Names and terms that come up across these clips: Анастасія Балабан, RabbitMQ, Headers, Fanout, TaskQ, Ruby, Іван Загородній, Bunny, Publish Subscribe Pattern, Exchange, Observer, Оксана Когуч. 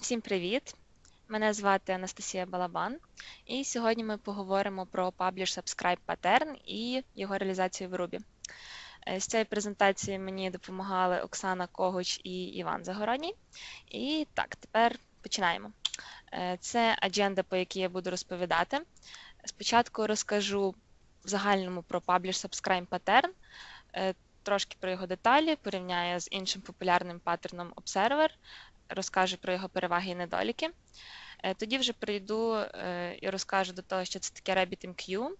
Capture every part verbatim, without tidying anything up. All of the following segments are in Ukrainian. Всім привіт! Мене звати Анастасія Балабан, і сьогодні ми поговоримо про Publish Subscribe Pattern і його реалізацію в Рубі. З цієї презентації мені допомагали Оксана Когуч і Іван Загородній. І так, тепер починаємо. Це адженда, по якій я буду розповідати. Спочатку розкажу в загальному про Publish Subscribe Pattern, трошки про його деталі, порівняю з іншим популярним паттерном Observer, розкажу про його переваги і недоліки. Тоді вже прийду і розкажу до того, що це таке RabbitMQ.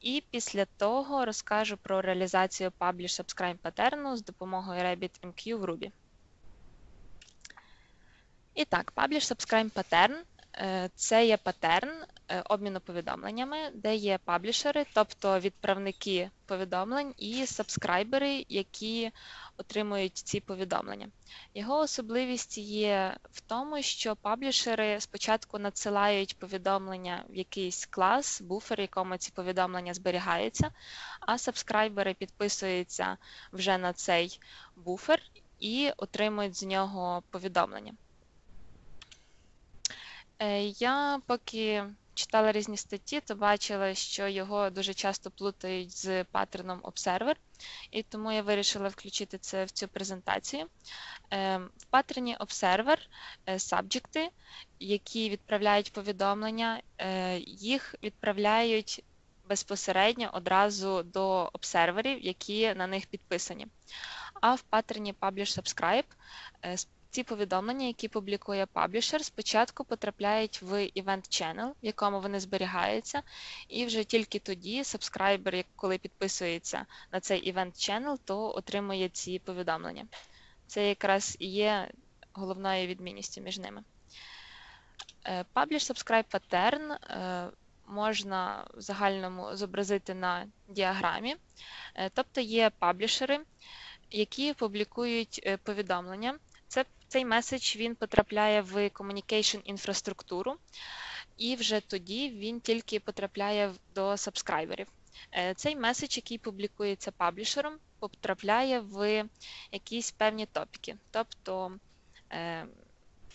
І після того розкажу про реалізацію Publish Subscribe Pattern з допомогою RabbitMQ в Ruby. І так, Publish Subscribe Pattern – це є паттерн обміну повідомленнями, де є паблішери, тобто відправники повідомлень, і сабскрайбери, які отримують ці повідомлення. Його особливість є в тому, що паблішери спочатку надсилають повідомлення в якийсь клас, буфер, в якому ці повідомлення зберігаються, а сабскрайбери підписуються вже на цей буфер і отримують з нього повідомлення. Я поки читала різні статті, то бачила, що його дуже часто плутають з паттерном Observer, і тому я вирішила включити це в цю презентацію. В паттерні Observer сабджекти, які відправляють повідомлення, їх відправляють безпосередньо одразу до обсерверів, які на них підписані. А в паттерні Publish Subscribe ці повідомлення, які публікує паблішер, спочатку потрапляють в Event Channel, в якому вони зберігаються, і вже тільки тоді сабскрайбер, коли підписується на цей Event Channel, то отримує ці повідомлення. Це якраз і є головною відмінністю між ними. Publish Subscribe Pattern можна в загальному зобразити на діаграмі, тобто є паблішери, які публікують повідомлення. Цей меседж він потрапляє в communication-інфраструктуру, і вже тоді він тільки потрапляє до сабскрайберів. Цей меседж, який публікується паблішером, потрапляє в якісь певні топіки. Тобто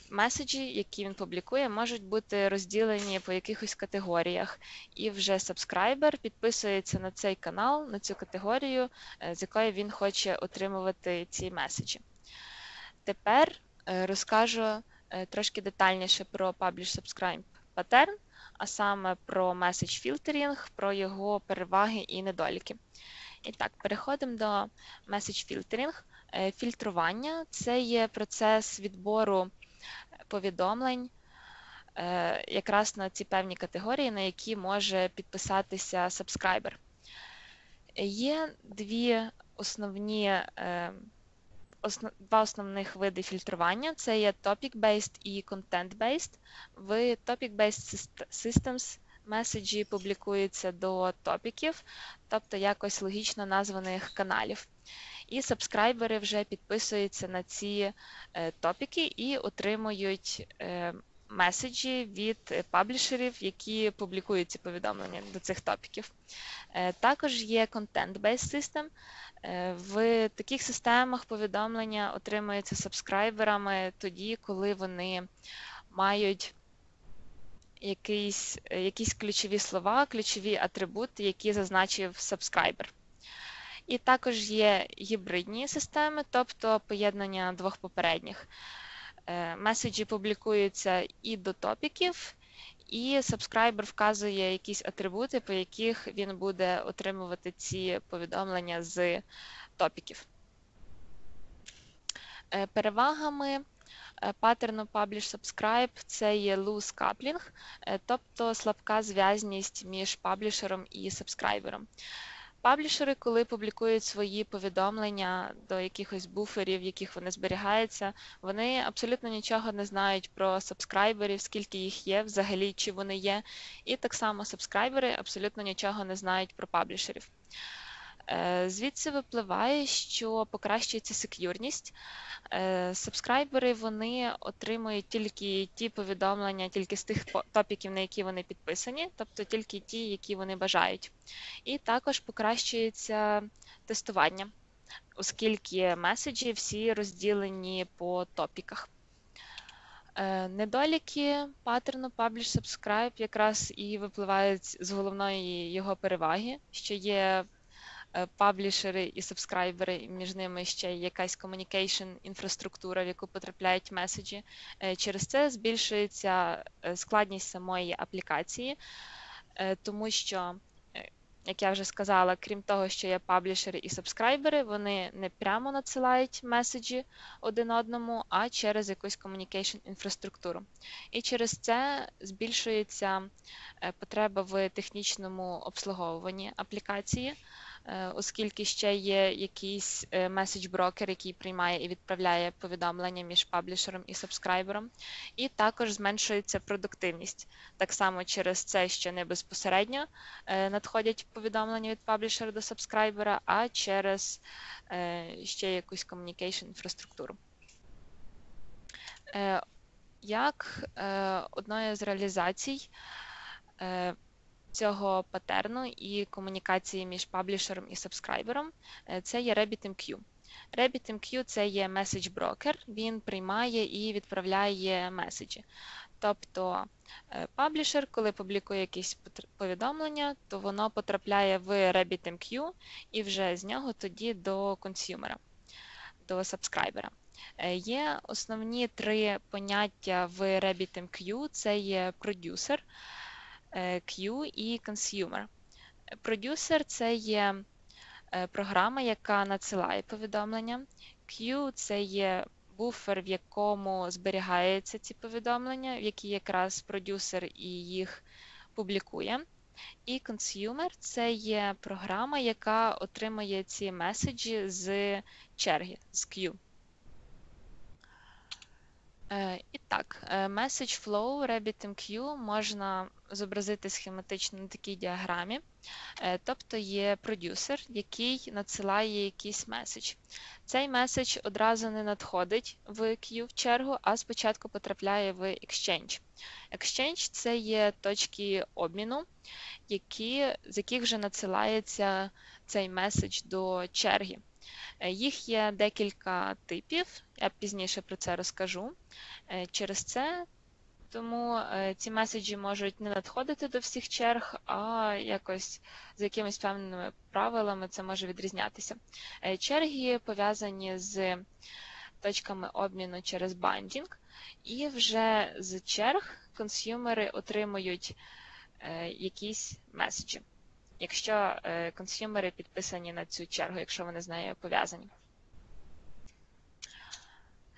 меседжі, які він публікує, можуть бути розділені по якихось категоріях, і вже сабскрайбер підписується на цей канал, на цю категорію, з якої він хоче отримувати ці меседжі. Тепер розкажу трошки детальніше про Publish Subscribe Pattern, а саме про Message Filtering, про його переваги і недоліки. І так, переходимо до Message Filtering. Фільтрування – це є процес відбору повідомлень якраз на ці певні категорії, на які може підписатися сабскрайбер. Є дві основні Два основних види фільтрування – це є Topic-Based і Content-Based. В Topic-Based Systems меседжі публікуються до топіків, тобто якось логічно названих каналів. І сабскрайбери вже підписуються на ці топіки і отримують меседжі від паблішерів, які публікують ці повідомлення до цих топіків. Також є Content-Based System. В таких системах повідомлення отримуються сабскрайберами тоді, коли вони мають якісь, якісь ключові слова, ключові атрибути, які зазначив сабскрайбер. І також є гібридні системи, тобто поєднання двох попередніх. Меседжі публікуються і до топіків, і сабскрайбер вказує якісь атрибути, по яких він буде отримувати ці повідомлення з топіків. Перевагами паттерну Publish Subscribe – це є loose coupling, тобто слабка зв'язність між паблішером і сабскрайбером. Паблішери, коли публікують свої повідомлення до якихось буферів, в яких вони зберігаються, вони абсолютно нічого не знають про сабскрайберів, скільки їх є, взагалі, чи вони є. І так само сабскрайбери абсолютно нічого не знають про паблішерів. Звідси випливає, що покращується сек'юрність. Сабскрайбери, вони отримують тільки ті повідомлення, тільки з тих топіків, на які вони підписані, тобто тільки ті, які вони бажають. І також покращується тестування, оскільки меседжі всі розділені по топіках. Недоліки паттерну Publish Subscribe якраз і випливають з головної його переваги, що є паблішери і сабскрайбери, і між ними ще якась комунікейшн-інфраструктура, в яку потрапляють меседжі. Через це збільшується складність самої аплікації, тому що, як я вже сказала, крім того, що є паблішери і сабскрайбери, вони не прямо надсилають меседжі один одному, а через якусь communication-інфраструктуру. І через це збільшується потреба в технічному обслуговуванні аплікації, оскільки ще є якийсь меседж-брокер, який приймає і відправляє повідомлення між паблішером і сабскрайбером. І також зменшується продуктивність. Так само через це, що не безпосередньо надходять повідомлення від паблішера до сабскрайбера, а через ще якусь communication-інфраструктуру. Як одною з реалізацій цього паттерну і комунікації між паблішером і сабскрайбером, це є RabbitMQ. RabbitMQ – це є меседж-брокер, він приймає і відправляє меседжі. Тобто паблішер, коли публікує якісь повідомлення, то воно потрапляє в RabbitMQ і вже з нього тоді до консюмера, до сабскрайбера. Є основні три поняття в RabbitMQ – це є продюсер, Q і consumer. Продюсер – це є програма, яка надсилає повідомлення. Q – це є буфер, в якому зберігаються ці повідомлення, в які якраз продюсер і їх публікує. І consumer – це є програма, яка отримує ці меседжі з черги, з Q. І так, Message Flow RabbitMQ можна зобразити схематично на такій діаграмі. Тобто є продюсер, який надсилає якийсь меседж. Цей меседж одразу не надходить в Q в чергу, а спочатку потрапляє в Exchange. Exchange – це є точки обміну, які, з яких вже надсилається цей меседж до черги. Їх є декілька типів, я пізніше про це розкажу. Через це тому ці меседжі можуть не надходити до всіх черг, а якось за якимись певними правилами це може відрізнятися. Черги пов'язані з точками обміну через бандінг, і вже з черг консюмери отримують якісь меседжі, якщо консюмери підписані на цю чергу, якщо вони з нею пов'язані.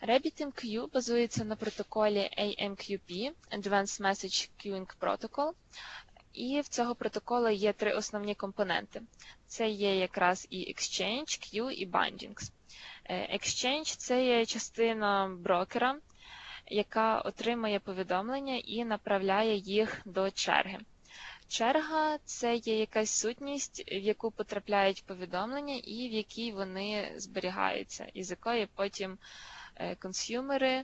RabbitMQ базується на протоколі ей ем кю пі – Advanced Message Queuing Protocol, і в цього протоколу є три основні компоненти. Це є якраз і Exchange, Q і Bindings. Exchange – це є частина брокера, яка отримує повідомлення і направляє їх до черги. Черга – це є якась сутність, в яку потрапляють повідомлення і в якій вони зберігаються, і з якої потім консюмери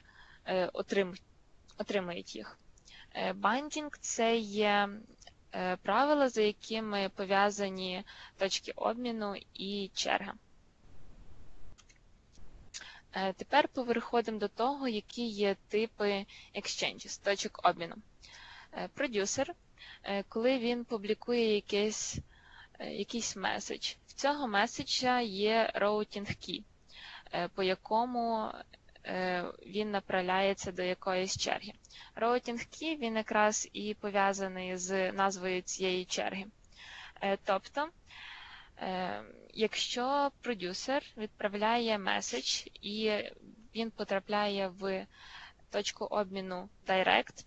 отримують їх. Бандінг – це є правила, за якими пов'язані точки обміну і черга. Тепер переходимо до того, які є типи екшенджів, точок обміну. Продюсер – коли він публікує якийсь, якийсь меседж. В цього меседжа є роутінг кі, по якому він направляється до якоїсь черги. Роутінг кі, він якраз і пов'язаний з назвою цієї черги. Тобто, якщо продюсер відправляє меседж і він потрапляє в точку обміну Direct,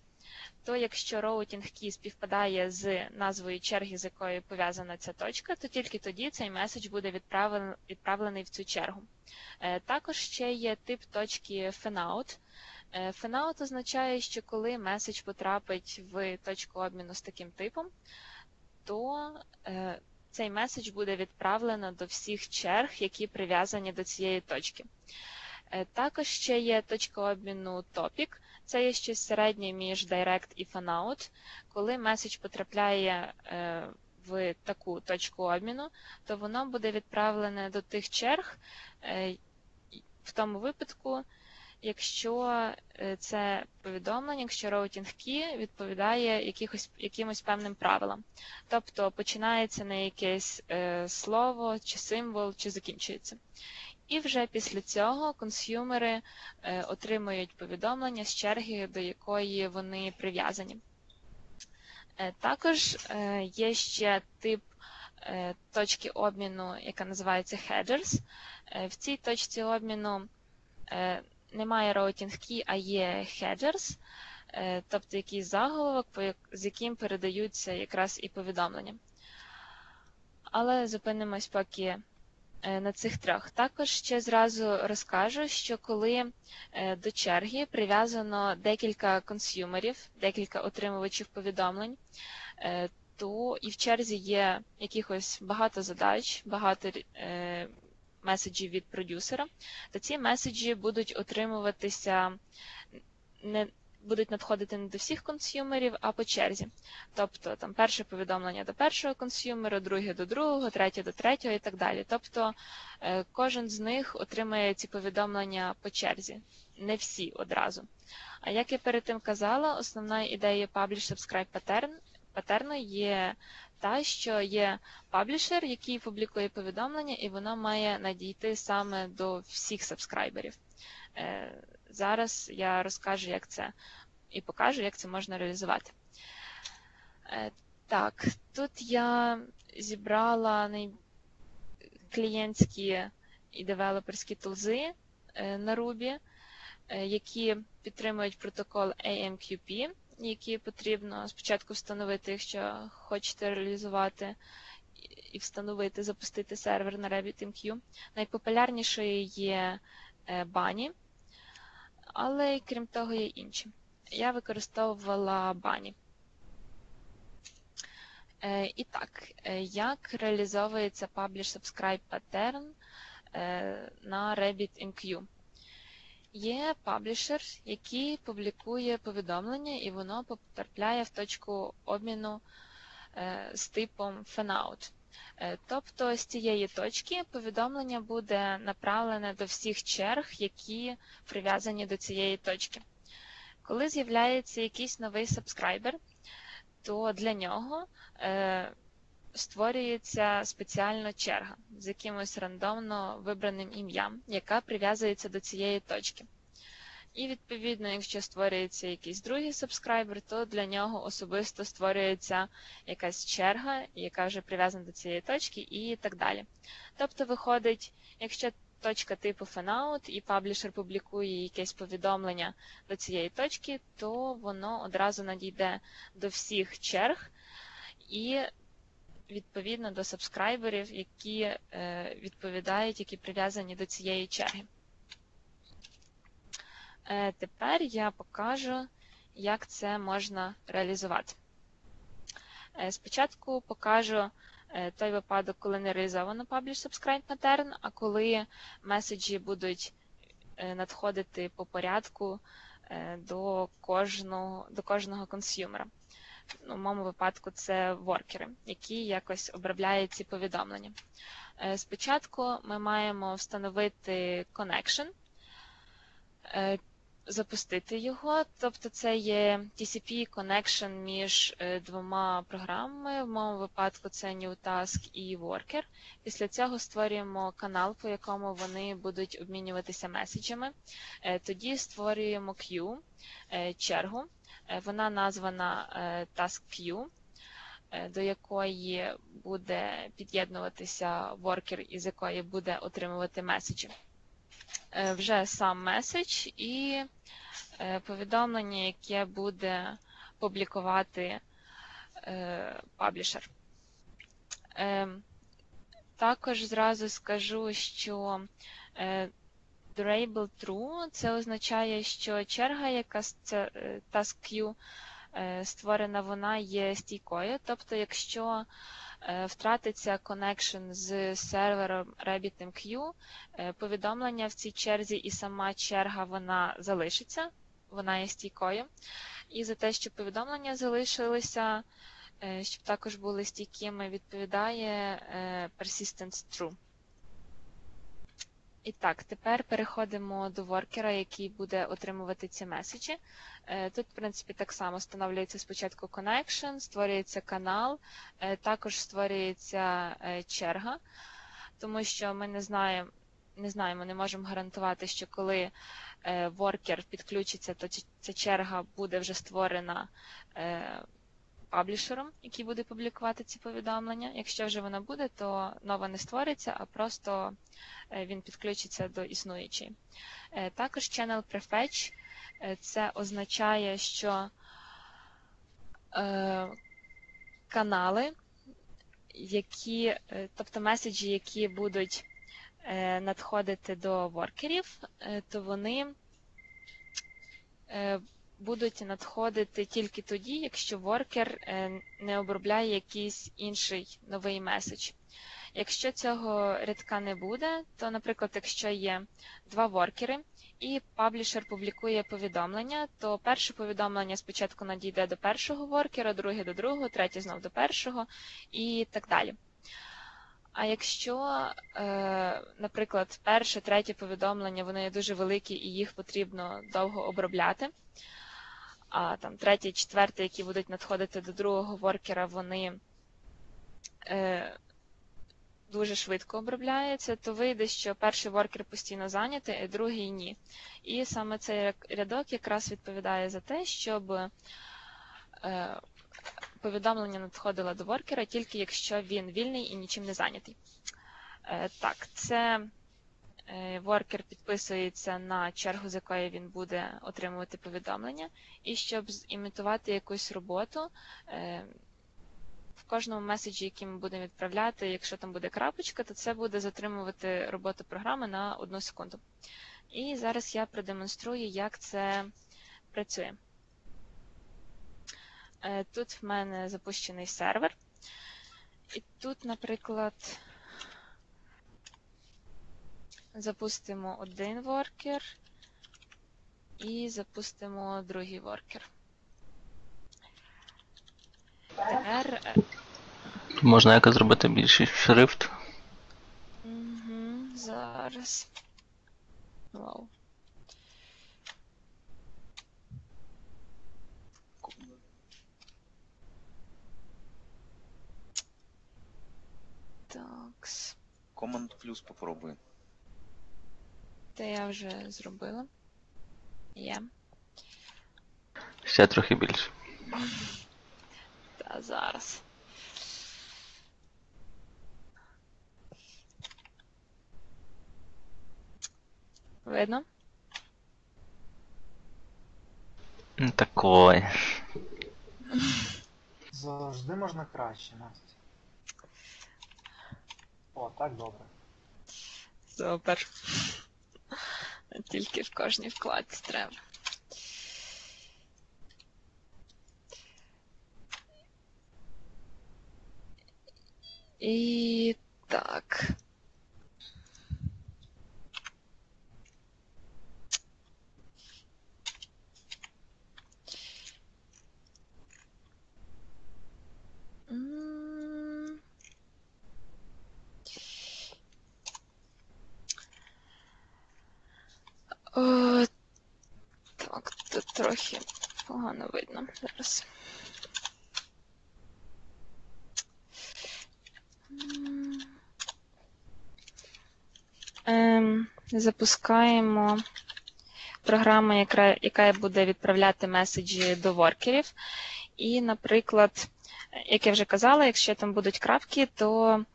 то якщо роутінг кі співпадає з назвою черги, з якою пов'язана ця точка, то тільки тоді цей меседж буде відправлений в цю чергу. Також ще є тип точки Fanout. Fanout означає, що коли меседж потрапить в точку обміну з таким типом, то цей меседж буде відправлено до всіх черг, які прив'язані до цієї точки. Також ще є точка обміну Topic. Це є щось середнє між Direct і Fanout. Коли меседж потрапляє в таку точку обміну, то воно буде відправлене до тих черг в тому випадку, якщо це повідомлення, якщо роутінг-кі відповідає якихось, якимось певним правилам. Тобто починається на якесь слово, чи символ, чи закінчується. І вже після цього консюмери отримують повідомлення з черги, до якої вони прив'язані. Також є ще тип точки обміну, яка називається Headers. В цій точці обміну немає роутінг-кі, а є Headers, тобто якийсь заголовок, з яким передаються якраз і повідомлення. Але зупинимось поки на цих трьох. Також ще зразу розкажу, що коли до черги прив'язано декілька консюмерів, декілька отримувачів повідомлень, то і в черзі є якихось багато задач, багато меседжів від продюсера, то ці меседжі будуть отримуватися, не будуть надходити не до всіх консюмерів, а по черзі. Тобто там перше повідомлення до першого консюмера, друге до другого, третє до третього і так далі. Тобто кожен з них отримає ці повідомлення по черзі, не всі одразу. А як я перед тим казала, основна ідея Publish Subscribe Pattern паттерну є та, що є паблішер, який публікує повідомлення, і воно має надійти саме до всіх сабскрайберів. Зараз я розкажу, як це, і покажу, як це можна реалізувати. Так, тут я зібрала клієнтські і девелоперські тулзи на Ruby, які підтримують протокол ей ем кю пі, які потрібно спочатку встановити, якщо хочете реалізувати, і встановити, запустити сервер на RabbitMQ. Найпопулярнішою є Bunny, але крім того є інші. Я використовувала Bunny. І так, як реалізовується Publish Subscribe Pattern на RabbitMQ? Є паблішер, який публікує повідомлення, і воно потрапляє в точку обміну з типом Fanout. Тобто з цієї точки повідомлення буде направлене до всіх черг, які прив'язані до цієї точки. Коли з'являється якийсь новий сабскрайбер, то для нього створюється спеціальна черга з якимось рандомно вибраним ім'ям, яка прив'язується до цієї точки. І, відповідно, якщо створюється якийсь другий сабскрайбер, то для нього особисто створюється якась черга, яка вже прив'язана до цієї точки і так далі. Тобто виходить, якщо точка типу Fanout і паблішер публікує якесь повідомлення до цієї точки, то воно одразу надійде до всіх черг і відповідно до сабскрайберів, які відповідають, які прив'язані до цієї черги. Тепер я покажу, як це можна реалізувати. Спочатку покажу той випадок, коли не реалізовано Publish Subscribe Pattern, а коли меседжі будуть надходити по порядку до кожного, до кожного консюмера. У моєму випадку це воркери, які якось обробляють ці повідомлення. Спочатку ми маємо встановити connection, запустити його, тобто це є ті сі пі connection між двома програмами, в моєму випадку це New Task і Worker. Після цього створюємо канал, по якому вони будуть обмінюватися меседжами. Тоді створюємо queue, чергу. Вона названа TaskQ, до якої буде під'єднуватися воркер, із якої буде отримувати меседжі. Вже сам меседж і повідомлення, яке буде публікувати паблішер. Також зразу скажу, що Durable True – це означає, що черга, яка це TaskQ створена, вона є стійкою. Тобто, якщо втратиться connection з сервером RabbitMQ, повідомлення в цій черзі і сама черга, вона залишиться, вона є стійкою. І за те, що повідомлення залишилися, щоб також були стійкими, відповідає Persistence True. І так, тепер переходимо до воркера, який буде отримувати ці меседжі. Тут, в принципі, так само встановлюється спочатку connection, створюється канал, також створюється черга, тому що ми не знаємо, не знаємо, не можемо гарантувати, що коли воркер підключиться, то ця черга буде вже створена паблішером, який буде публікувати ці повідомлення. Якщо вже вона буде, то нова не створиться, а просто він підключиться до існуючої. Також channel prefetch. Це означає, що канали, які, тобто меседжі, які будуть надходити до воркерів, то вони будуть надходити тільки тоді, якщо воркер не обробляє якийсь інший новий меседж. Якщо цього рядка не буде, то, наприклад, якщо є два воркери і паблішер публікує повідомлення, то перше повідомлення спочатку надійде до першого воркера, друге до другого, третє знов до першого і так далі. А якщо, наприклад, перше, третє повідомлення, вони дуже великі і їх потрібно довго обробляти, а там третє, четверте, які будуть надходити до другого воркера, вони е, дуже швидко обробляються, то вийде, що перший воркер постійно зайнятий, а другий ні. І саме цей рядок якраз відповідає за те, щоб е, повідомлення надходило до воркера, тільки якщо він вільний і нічим не зайнятий. Е, так, це... Воркер підписується на чергу, з якої він буде отримувати повідомлення. І щоб зімітувати якусь роботу, в кожному меседжі, який ми будемо відправляти, якщо там буде крапочка, то це буде затримувати роботу програми на одну секунду. І зараз я продемонструю, як це працює. Тут в мене запущений сервер. І тут, наприклад... Запустимо один воркер і запустимо другий воркер. Тепер... Можна якось зробити більший шрифт? Угу, зараз. Вау. Такс. Команд плюс попробуй. Це я вже зробила. Є. Yeah. Ще трохи більше. Та зараз. Видно? Такої. Завжди можна краще, Настя. О, так добре. Супер. Тільки в кожній вкладці треба. І так. О, так, тут трохи погано видно зараз. Ем, запускаємо програму, яка, яка буде відправляти меседжі до воркерів. І, наприклад, як я вже казала, якщо там будуть крапки, то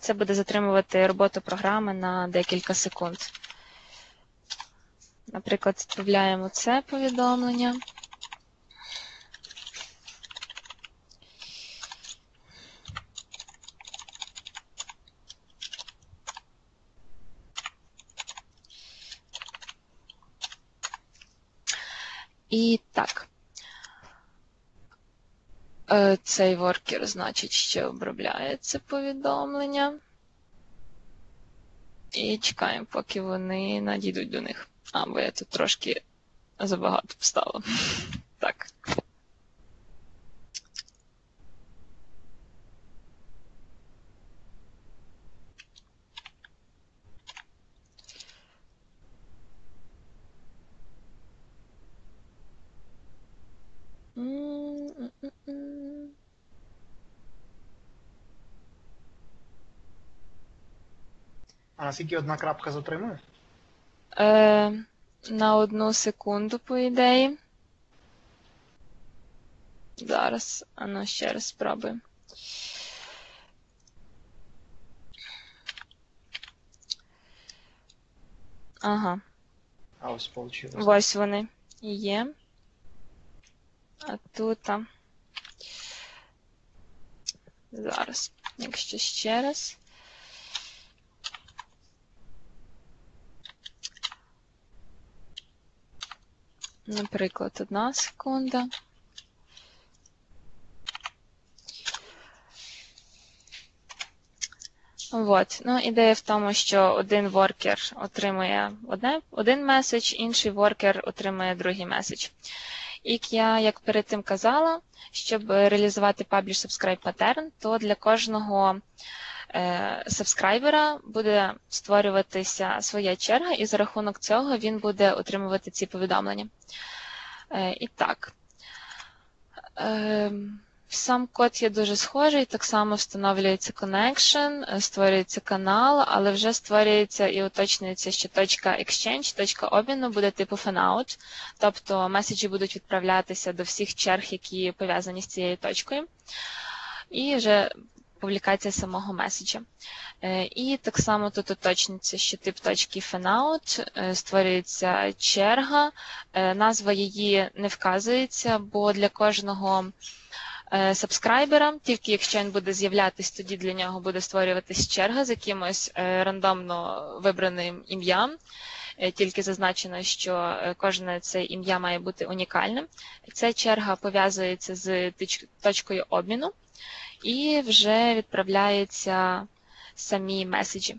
це буде затримувати роботу програми на декілька секунд. Наприклад, відправляємо це повідомлення. І так. Цей воркер, значить, ще обробляє це повідомлення. І чекаємо, поки вони надійдуть до них. А, бо я тут трошки забагато поставила. Так. наскільки одна крапка затримує? Е, на одну секунду, по ідеї. Зараз, а ну ще раз спробуємо. Ага. А ось вийшло. Ось вони є. А тут там. Зараз, якщо ще раз. Наприклад, одна секунда. От. Ну, ідея в тому, що один воркер отримує одне, один меседж, інший воркер отримує другий меседж. І я, як перед тим казала, щоб реалізувати Publish Subscribe Pattern, то для кожного е, сабскрайбера буде створюватися своя черга, і за рахунок цього він буде отримувати ці повідомлення. Е, і так. Е, Сам код є дуже схожий, так само встановлюється connection, створюється канал, але вже створюється і уточнюється, що точка Exchange, точка обміну буде типу Fanout, тобто меседжі будуть відправлятися до всіх черг, які пов'язані з цією точкою, і вже публікація самого меседжа. І так само тут уточнюється, що тип точки Fanout, створюється черга, назва її не вказується, бо для кожного сабскрайбера, тільки якщо він буде з'являтись, тоді для нього буде створюватись черга з якимось рандомно вибраним ім'ям, тільки зазначено, що кожне це ім'я має бути унікальним. Ця черга пов'язується з точкою обміну і вже відправляються самі меседжі.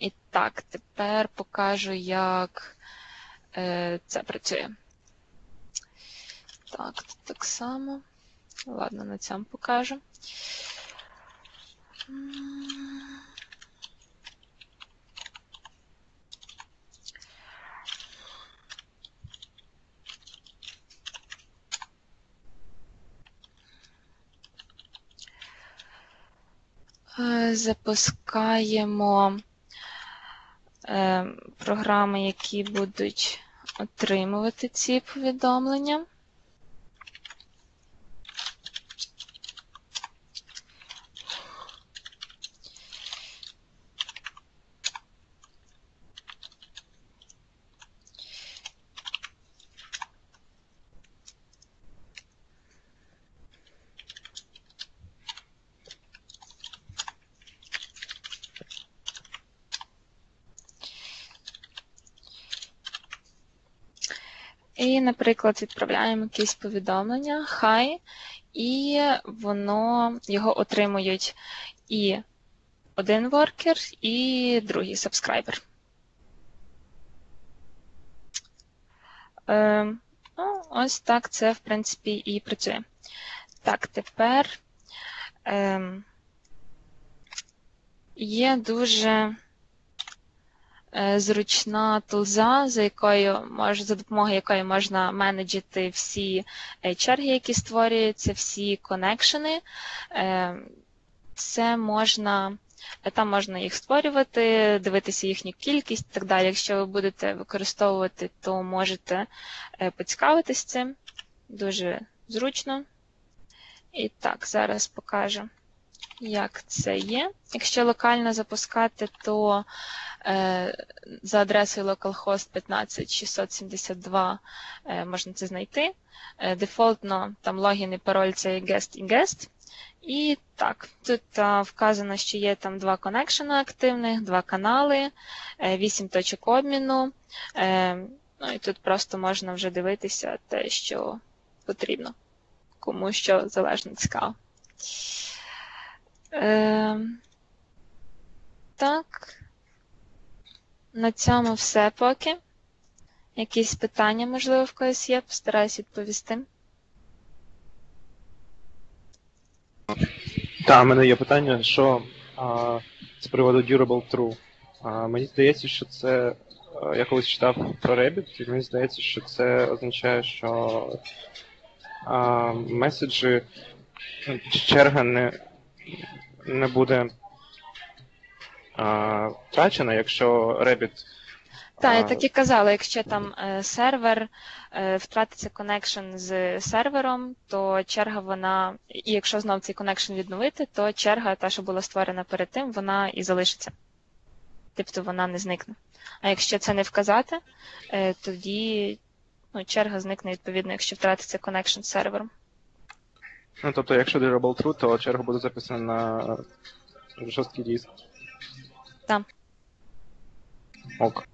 І так, тепер покажу, як це працює. Так, тут так само. Ладно, на цьому покажу. Запускаємо програми, які будуть отримувати ці повідомлення. І, наприклад, відправляємо якесь повідомлення «Хай», і воно, його отримують і один воркер, і другий сабскрайбер. Е, ну, ось так це, в принципі, і працює. Так, тепер е, є дуже... зручна тулза, за якою можна, за допомогою якої можна менеджити всі черги, які створюються, всі коннекшени. Це можна, там можна їх створювати, дивитися їхню кількість і так далі. Якщо ви будете використовувати, то можете поцікавитись цим. Дуже зручно. І так, зараз покажу, як це є. Якщо локально запускати, то е, за адресою localhost п'ятнадцять шістсот сімдесят два е, можна це знайти. Е, дефолтно там логін і пароль – це guest і guest. І так, тут е, вказано, що є там два коннекшени активних, два канали, е, вісім точок обміну. Е, ну і тут просто можна вже дивитися те, що потрібно, кому що залежно цікаво. Е, так, на цьому все поки. Якісь питання, можливо, в когось є, постараюсь відповісти. Так, у мене є питання, що а, з приводу Durable True. А, мені здається, що це, я колись читав про Rabbit, і мені здається, що це означає, що а, меседжі, черга не... не буде а, втрачена, якщо Rabbit... Так, я так і казала, якщо там сервер, втратиться коннекшн з сервером, то черга вона, і якщо знов цей коннекшн відновити, то черга, та, що була створена перед тим, вона і залишиться. Тобто вона не зникне. А якщо це не вказати, тоді ну, черга зникне відповідно, якщо втратиться коннекшн з сервером. Ну, тобто, якщо durable true, то черга буде записана на жорсткий диск. Так. Ок.